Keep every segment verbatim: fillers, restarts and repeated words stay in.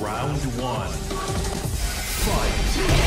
Round one. Fight.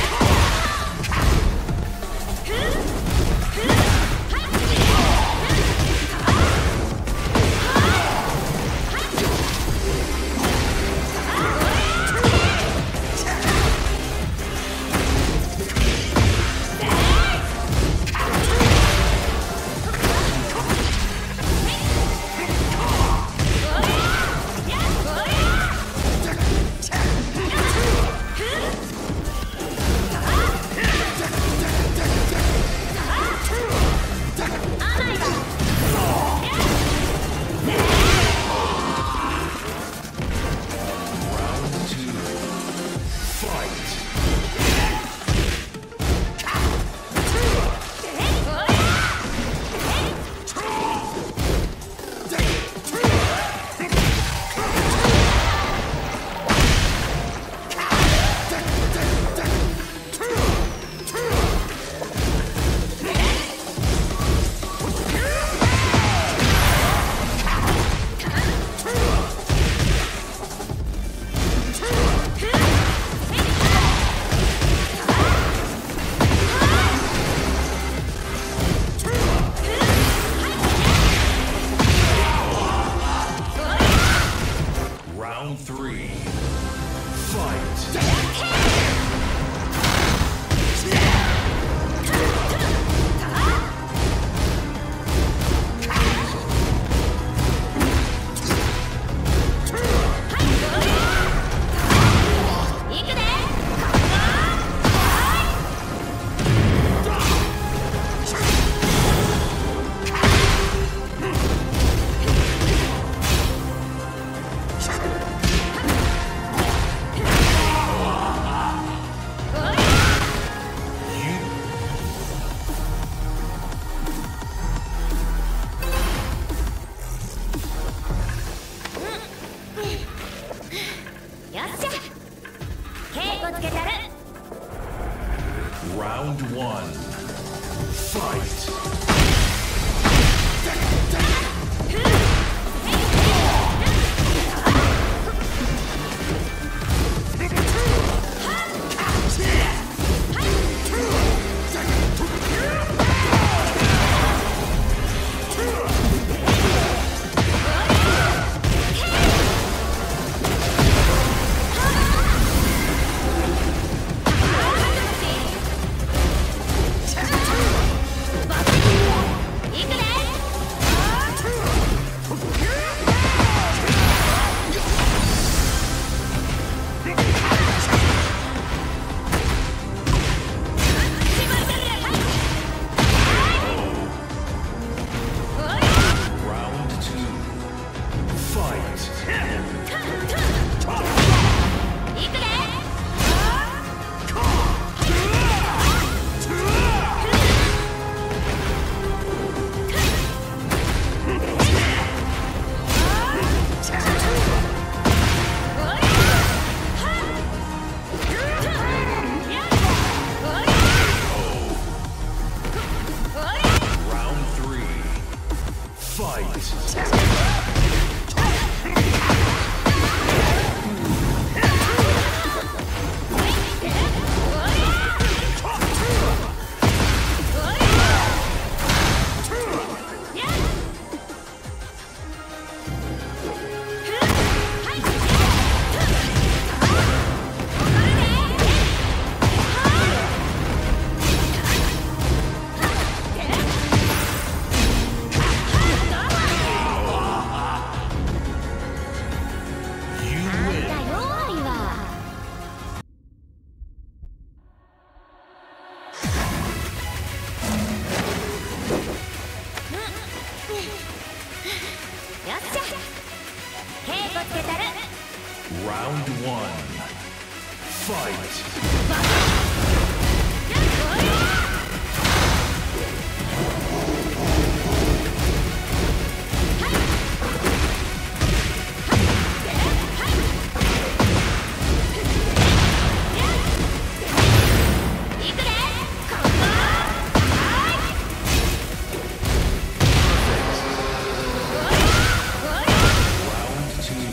Three, fight. Round one, fight! Round one, fight! Round two.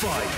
Fight!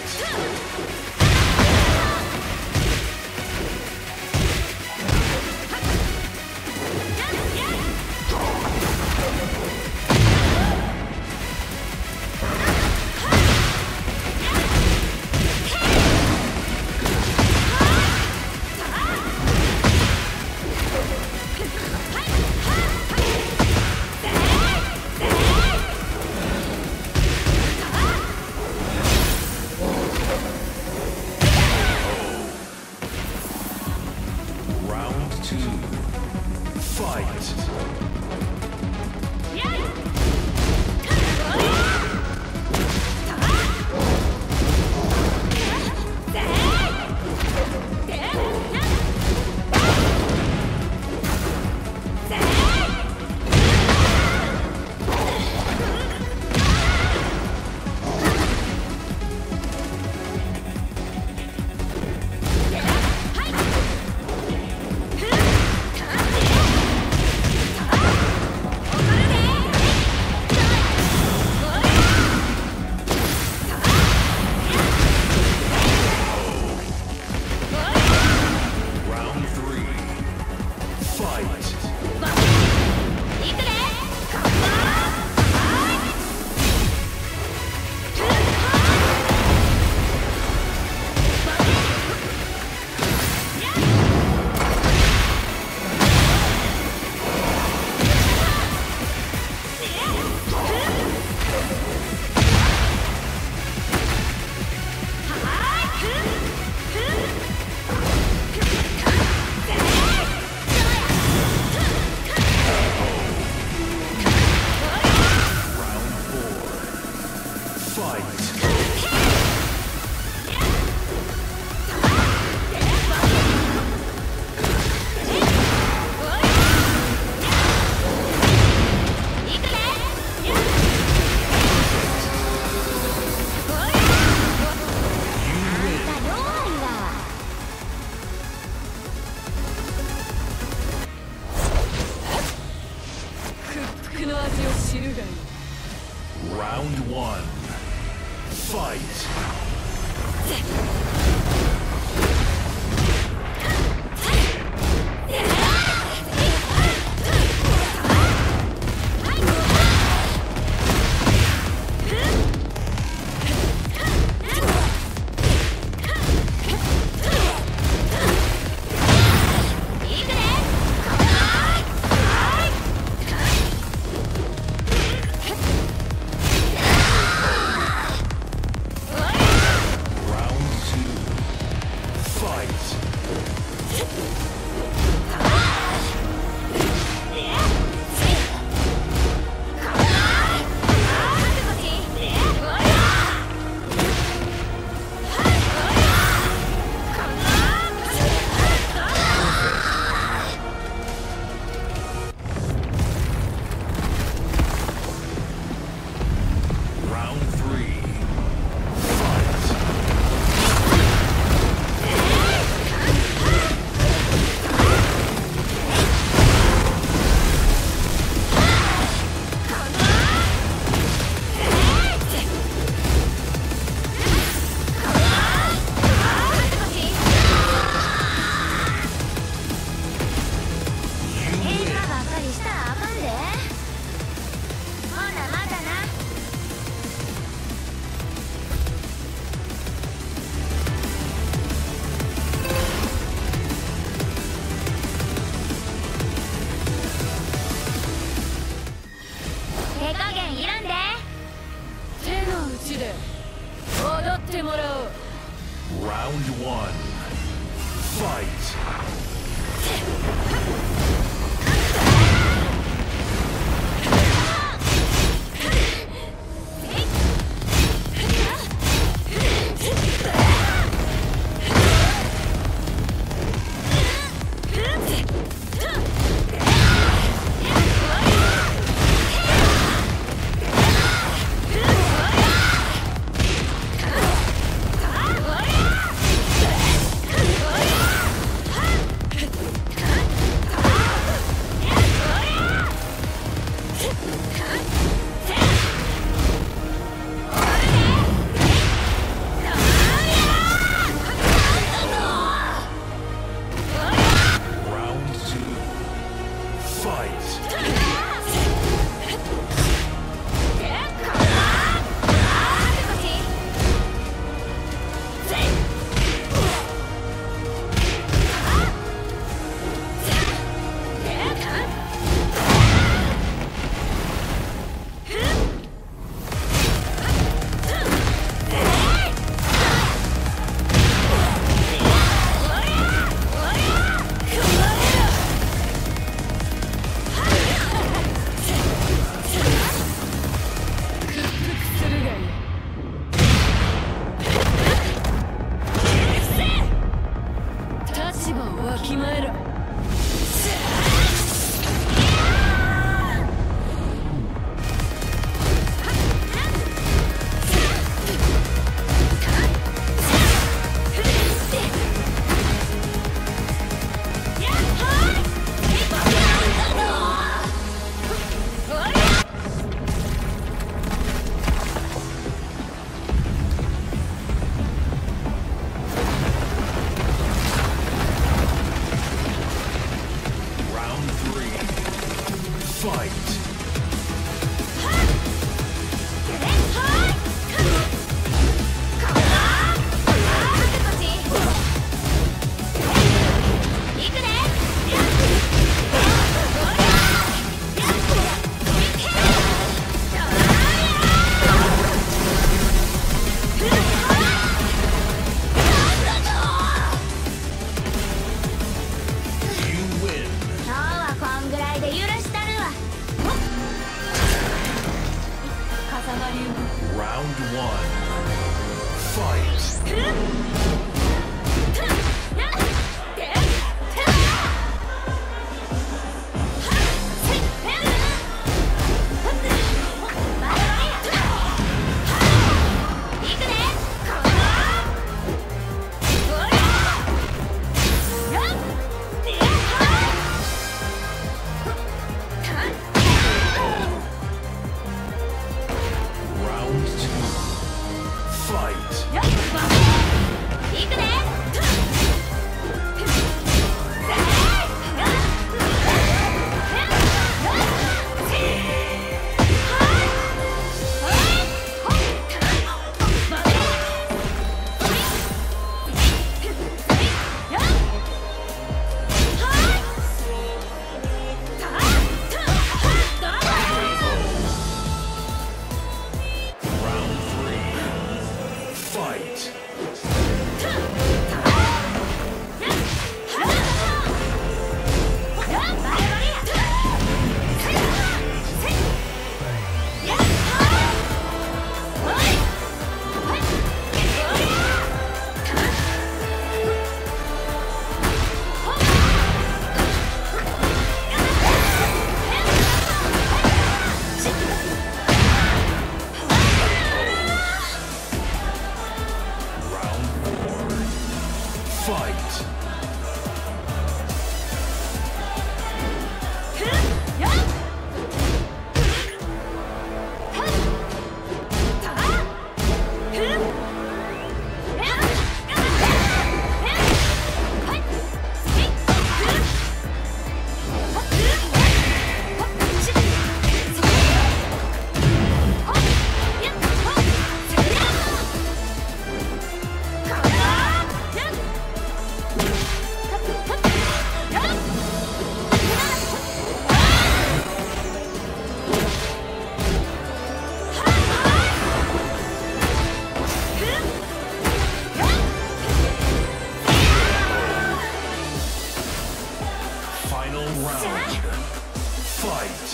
Round one, fight! Round one, fight! Fight! Round one. Fight. Fight! Final round. Fight.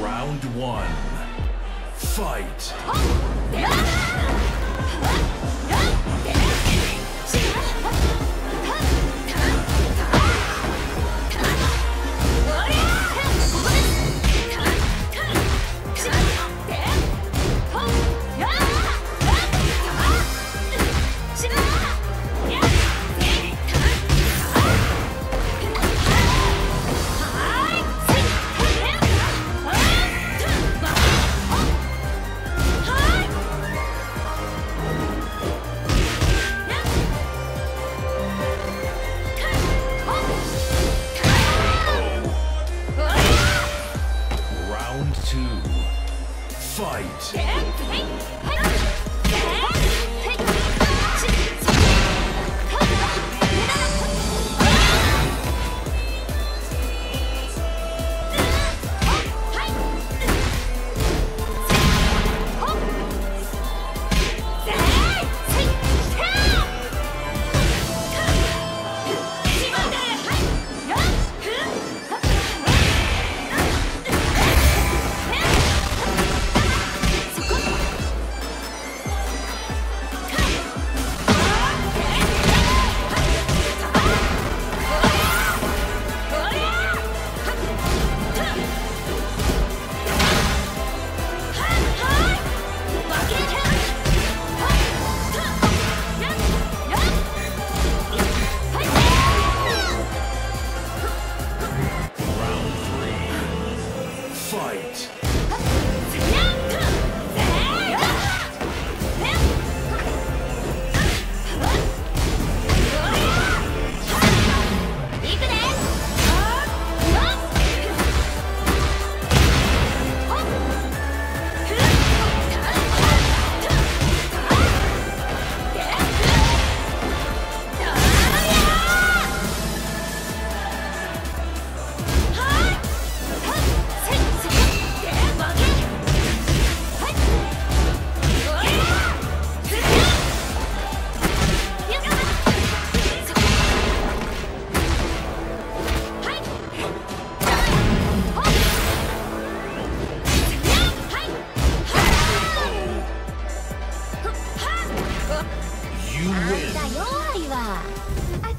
Round one. Fight. Fight!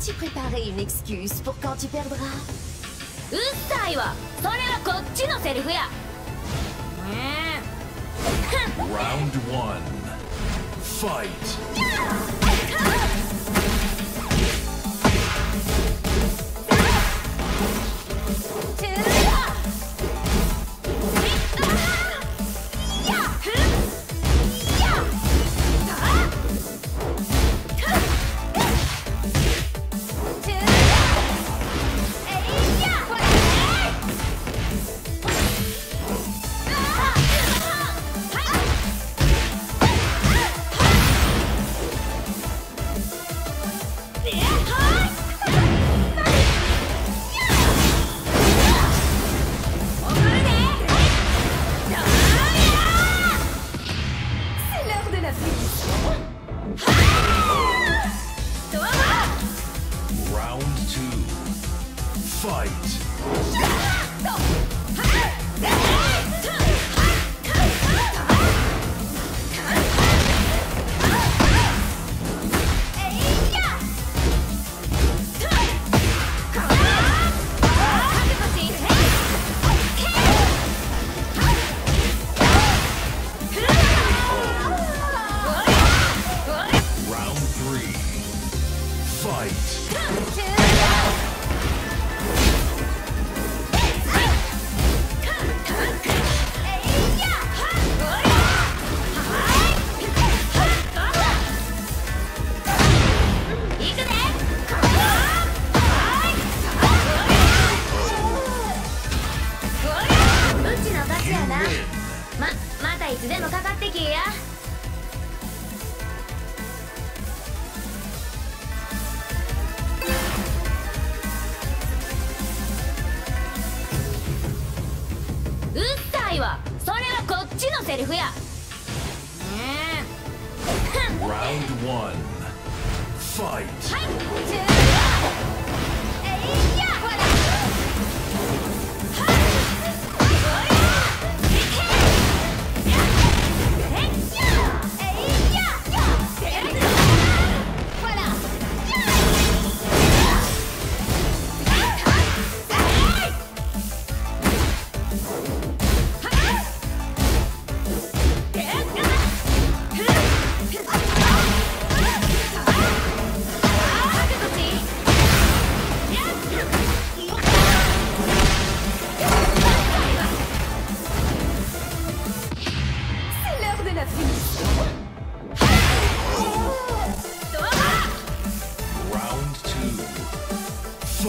t'y préparer une excuse pour quand tu perdras. うっさいわ。それはこっちのセリフや。うん。Round one, fight. フ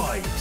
ァイト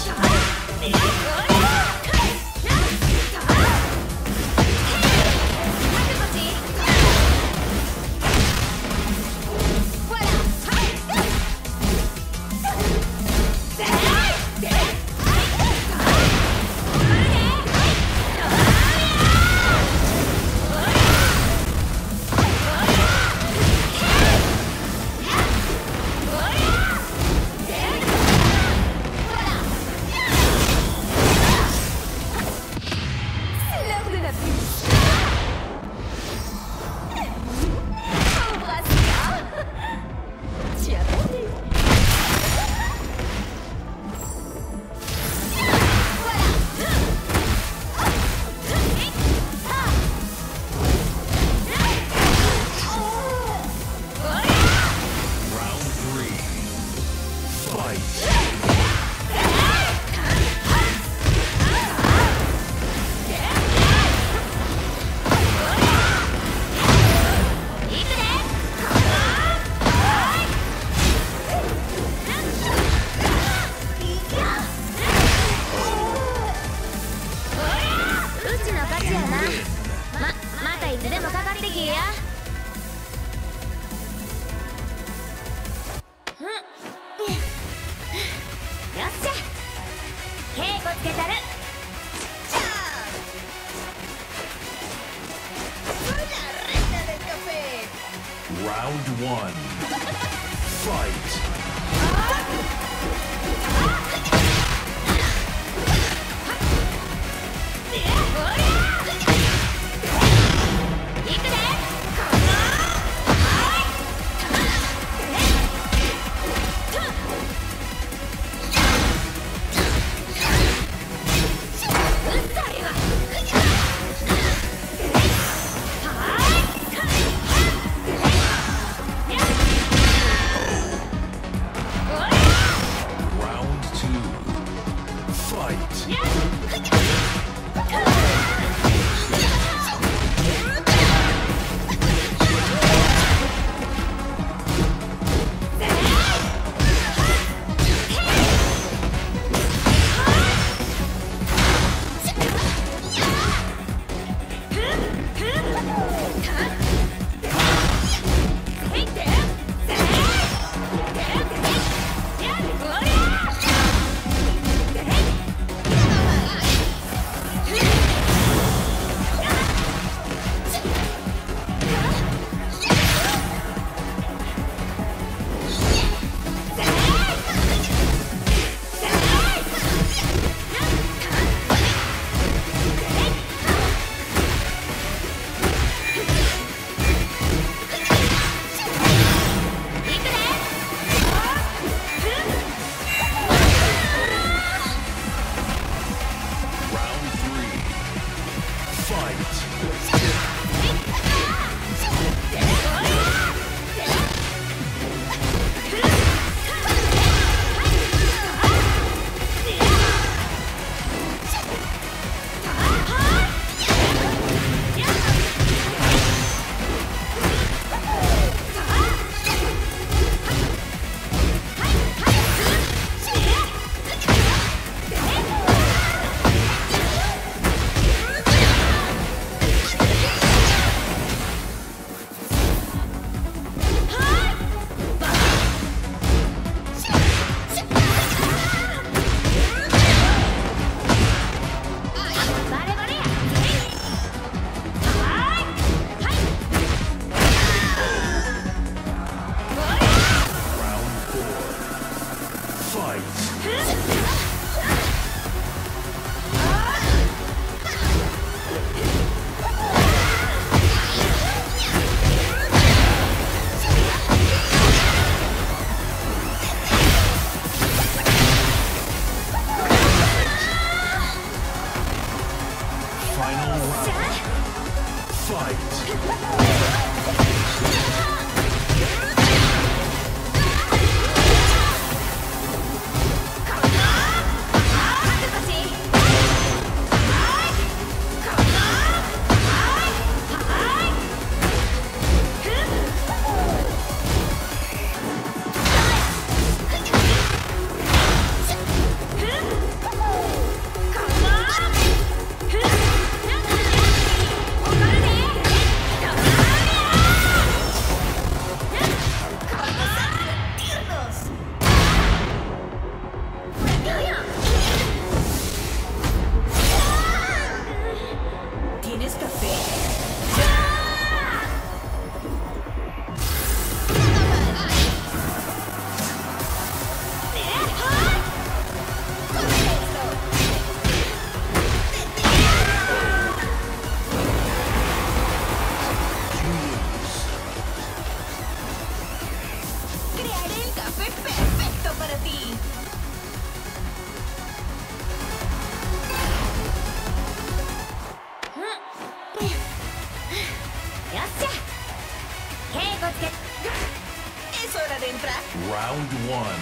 Round one.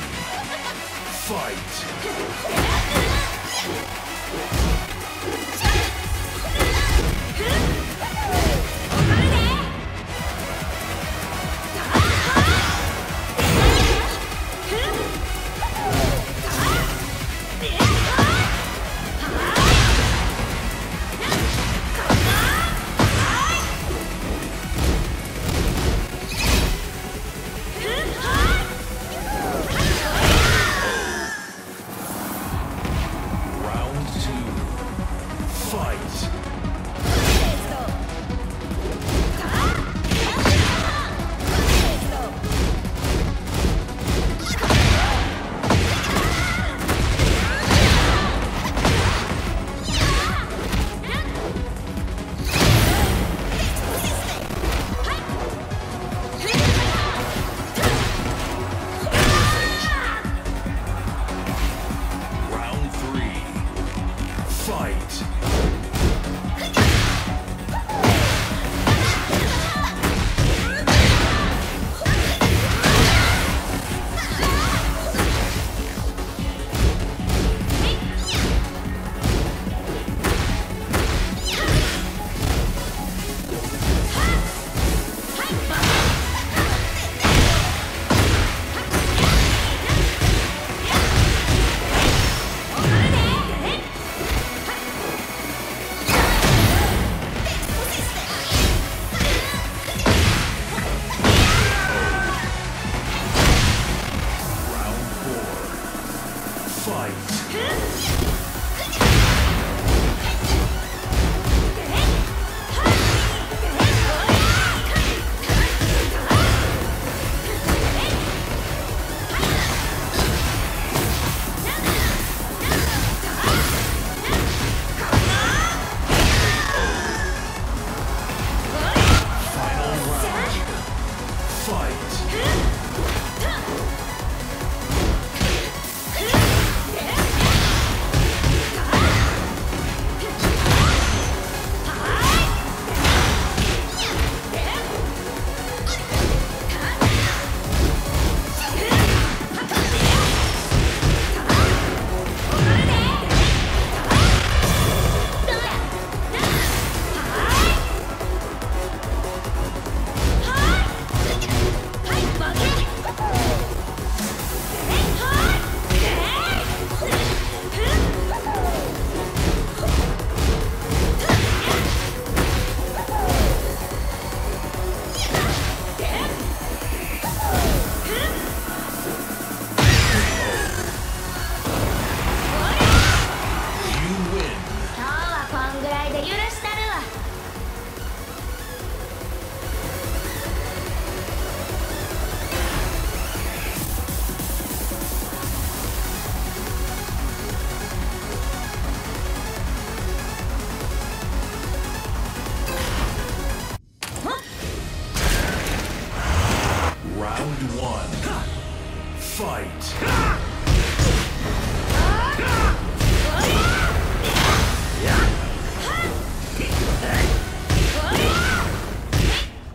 Fight. Fight!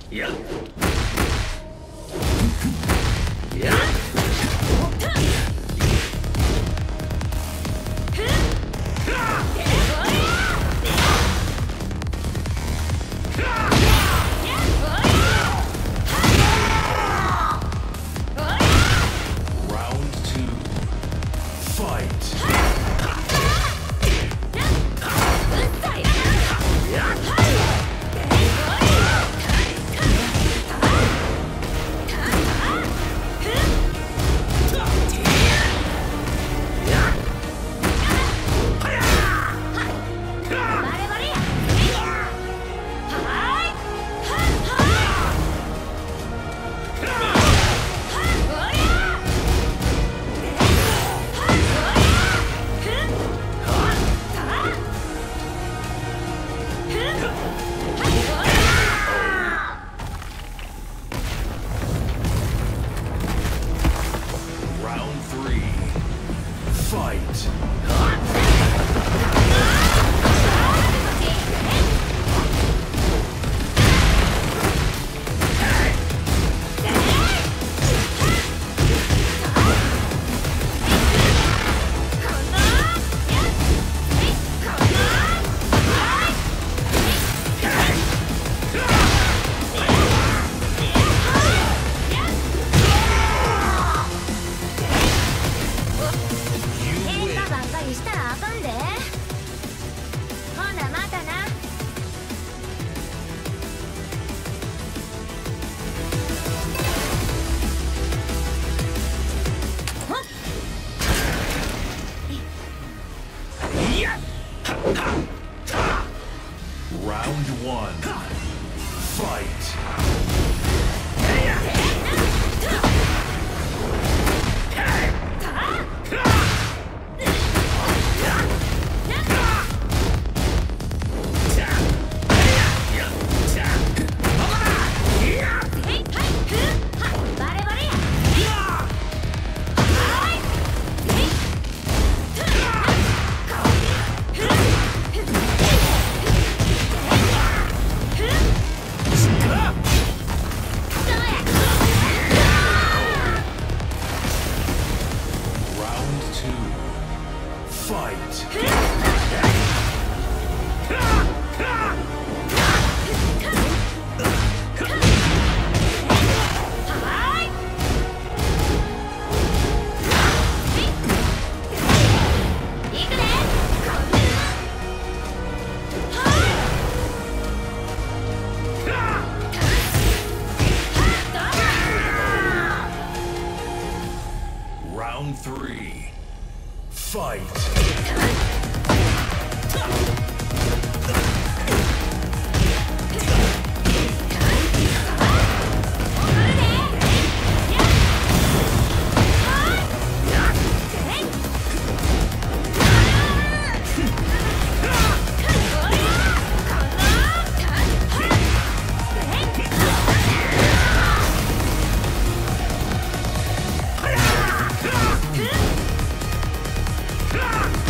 や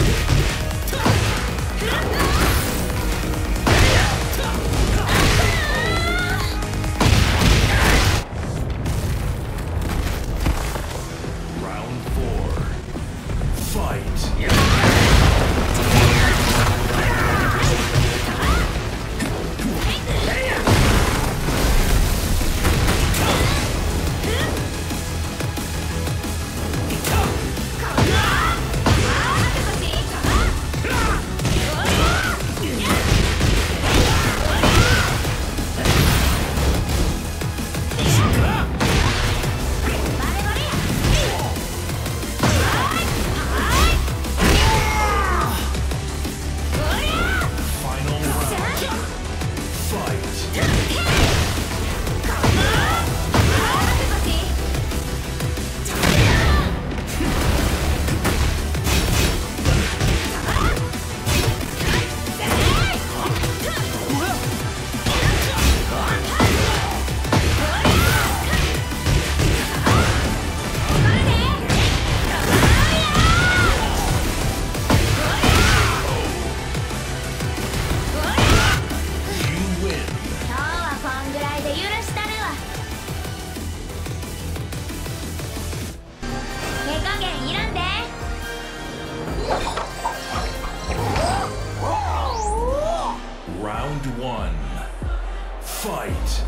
手加減いらんで。ラウンドワン ファイト。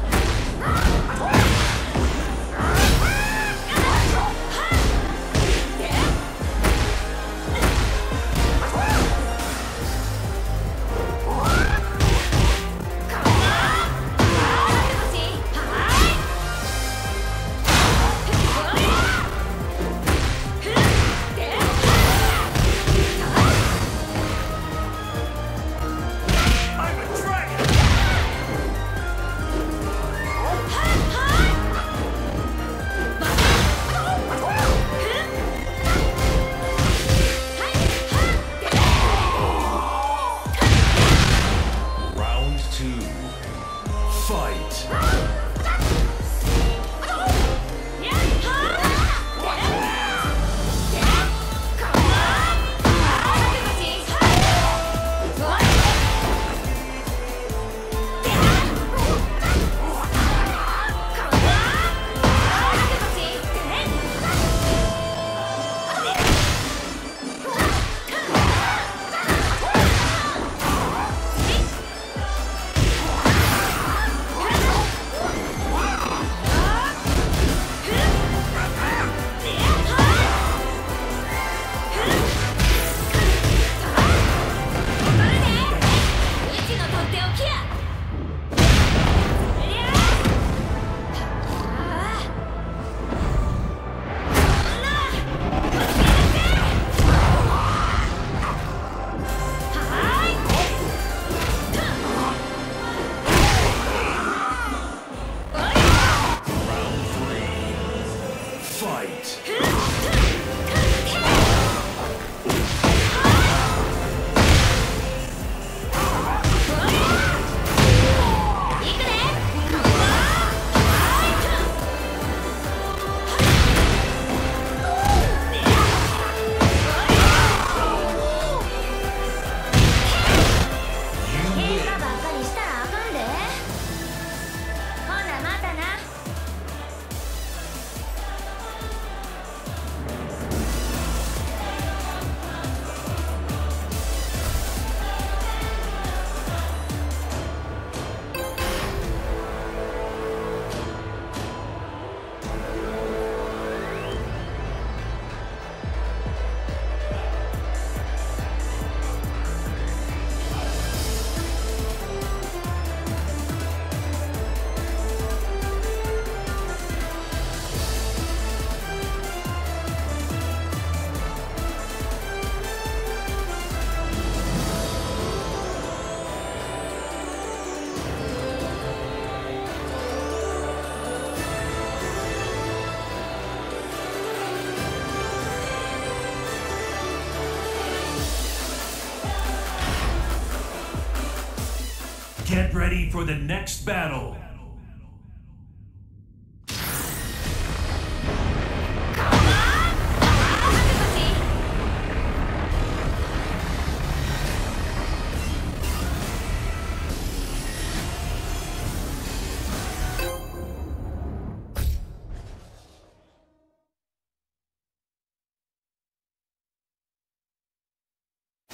Get ready for the next battle!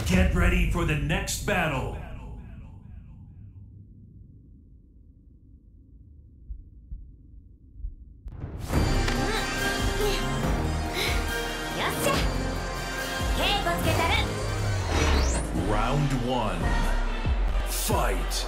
Get ready for the next battle! Round one. Fight!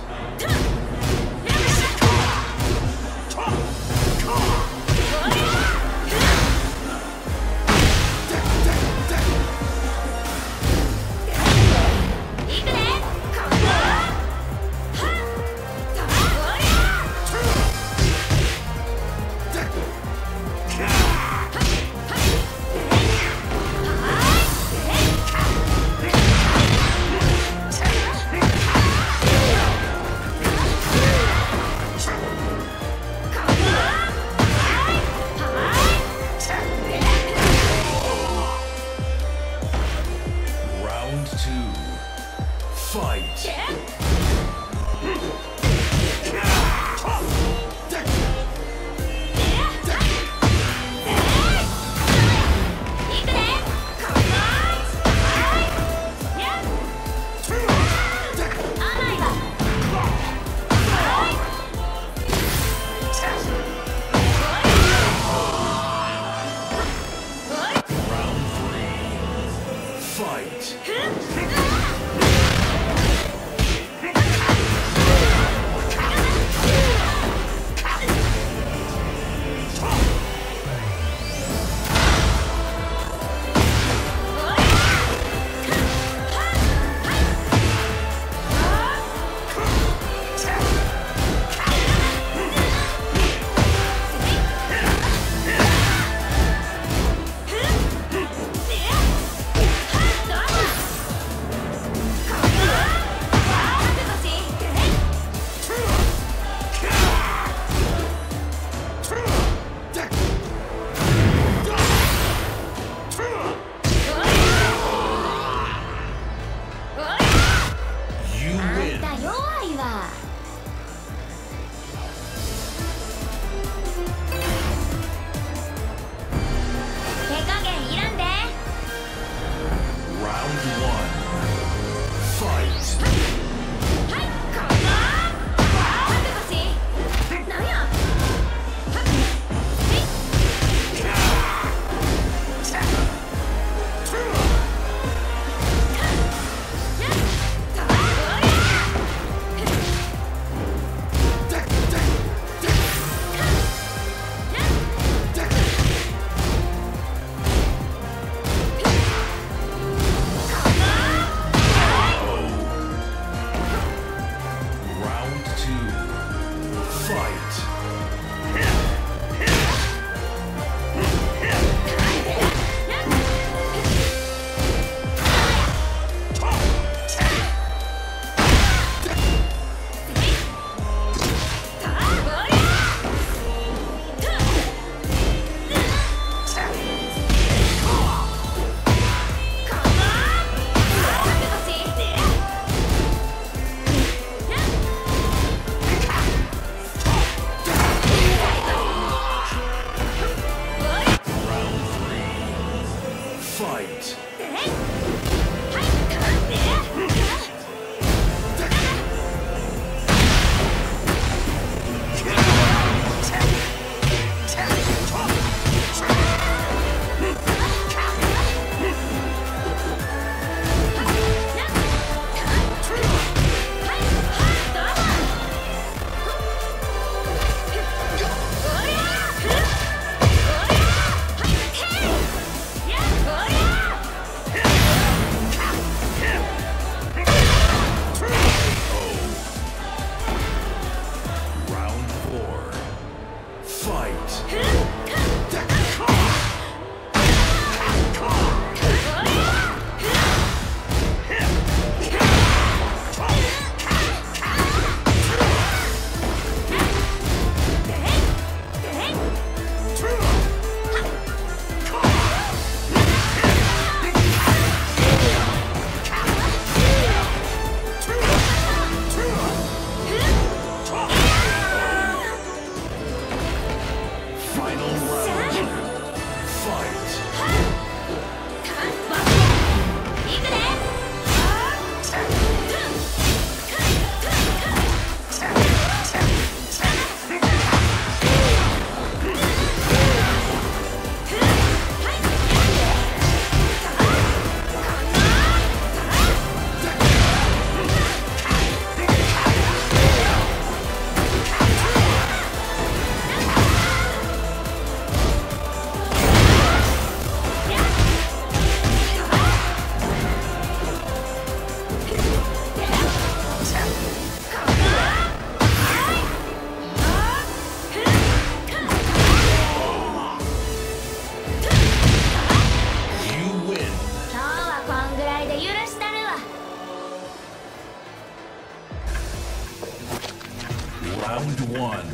Round one,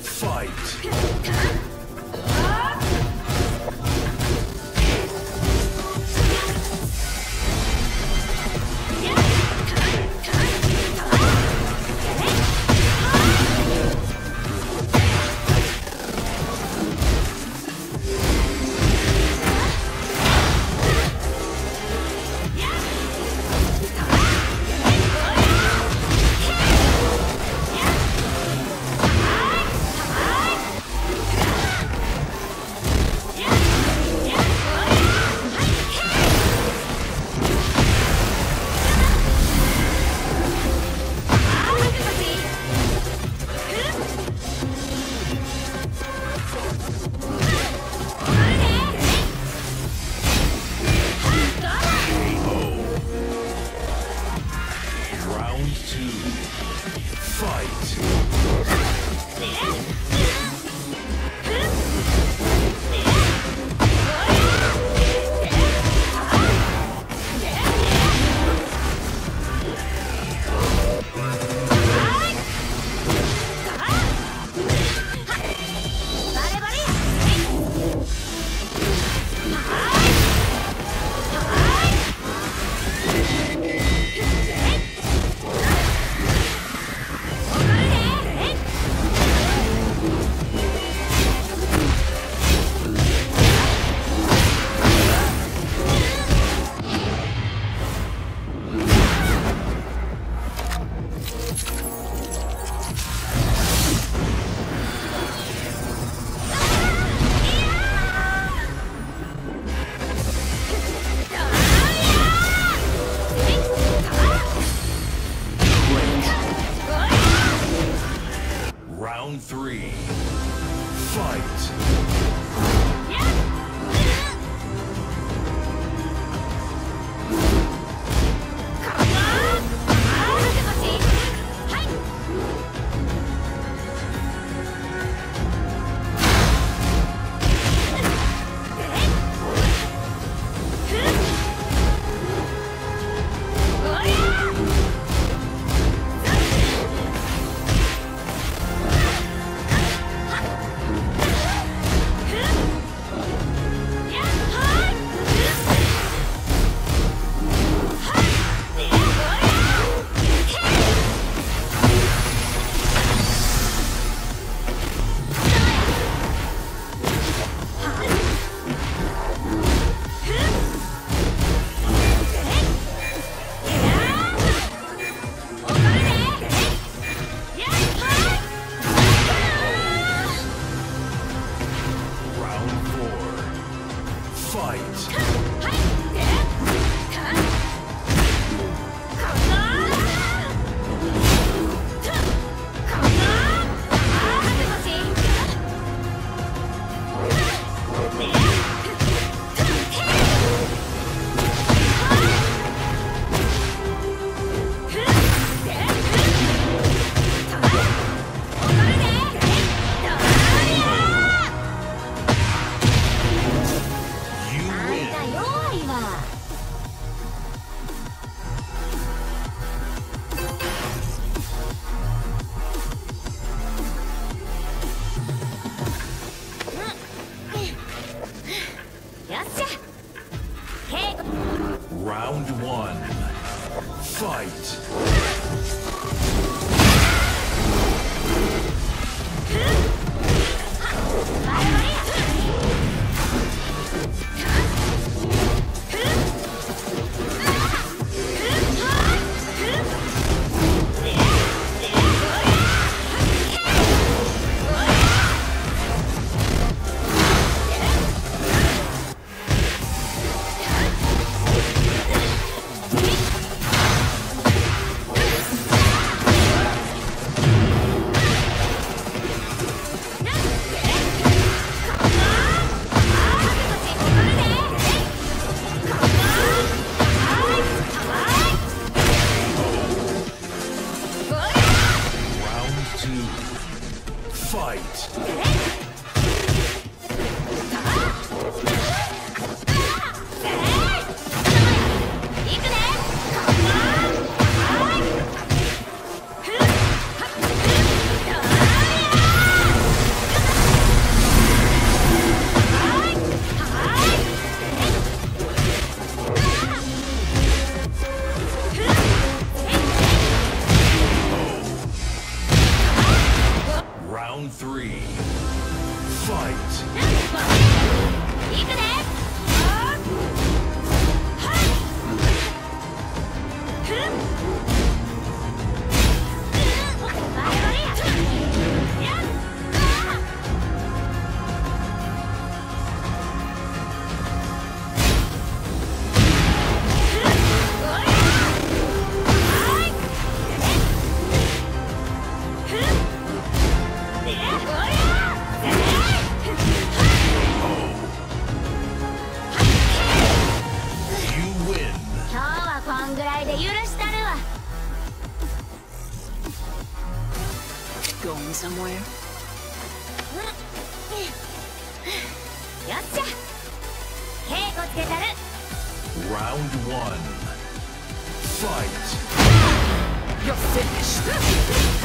fight! Three, fight! Yeah. Fight! Three, fight! Going somewhere? Round one. Fight! You're finished!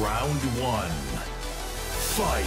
Round one. Fight!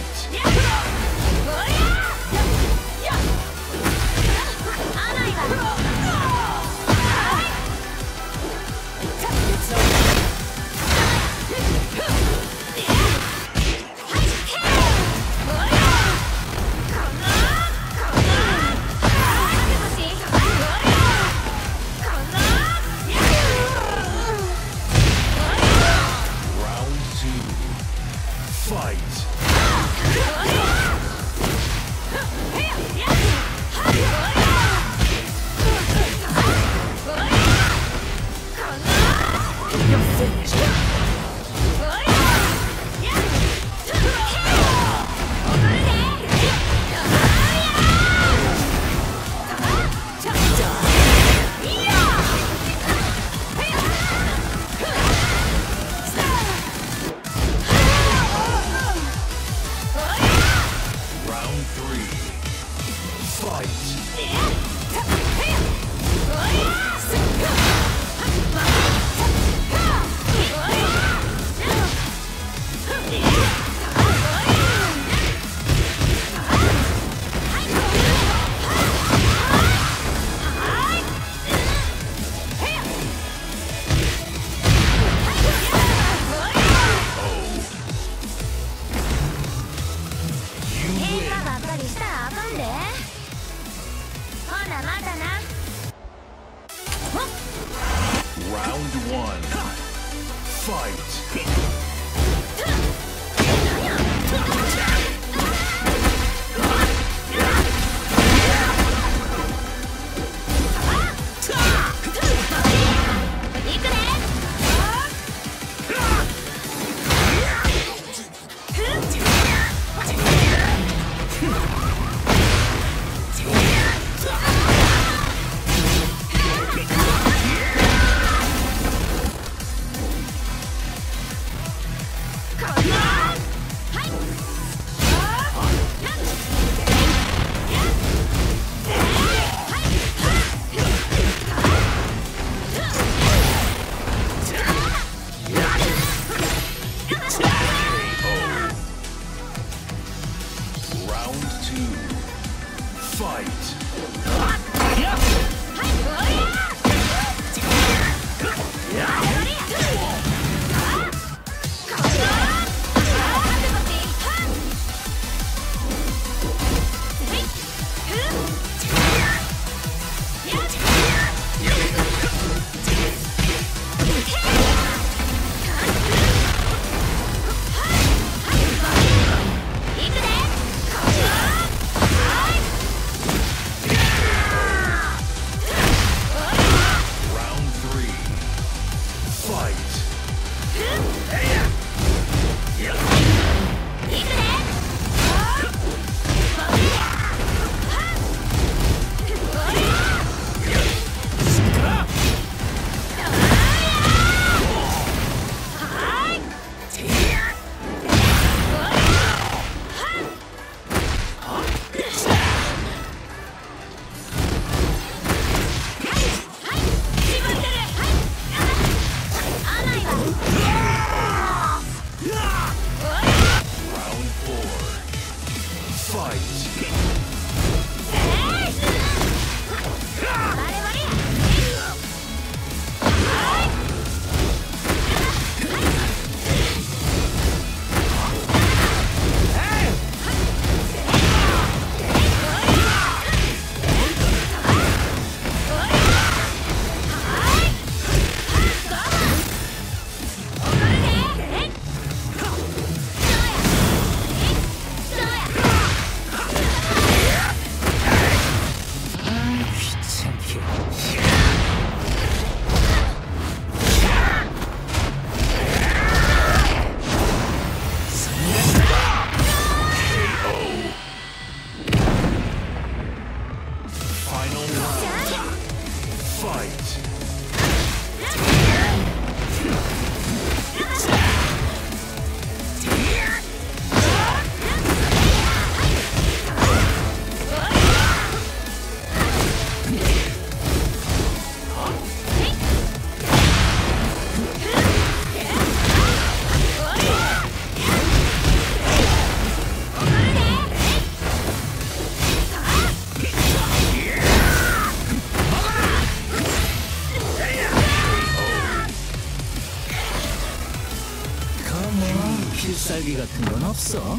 필살기가 같은 건 없어?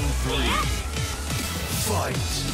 Round three. Fight.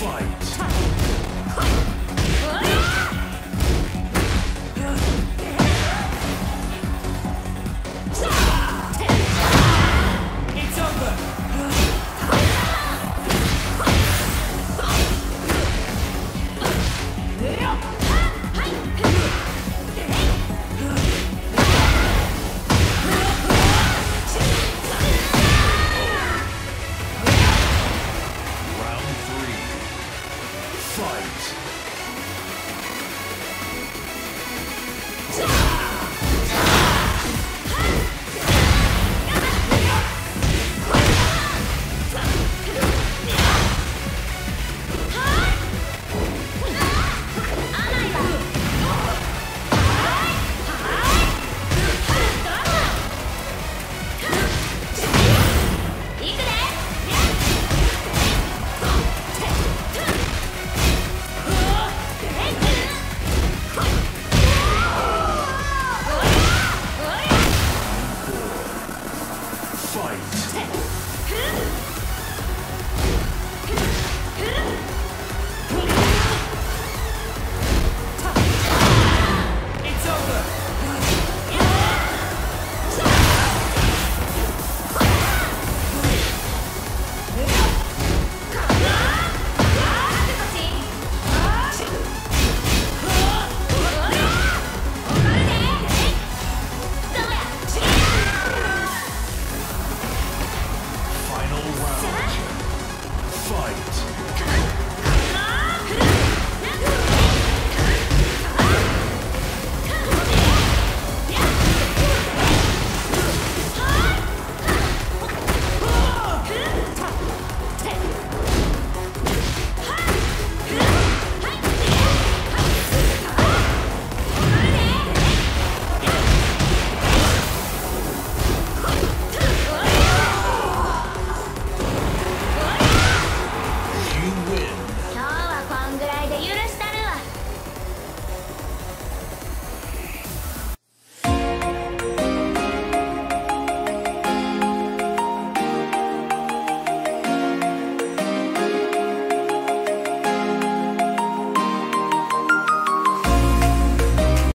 Fight!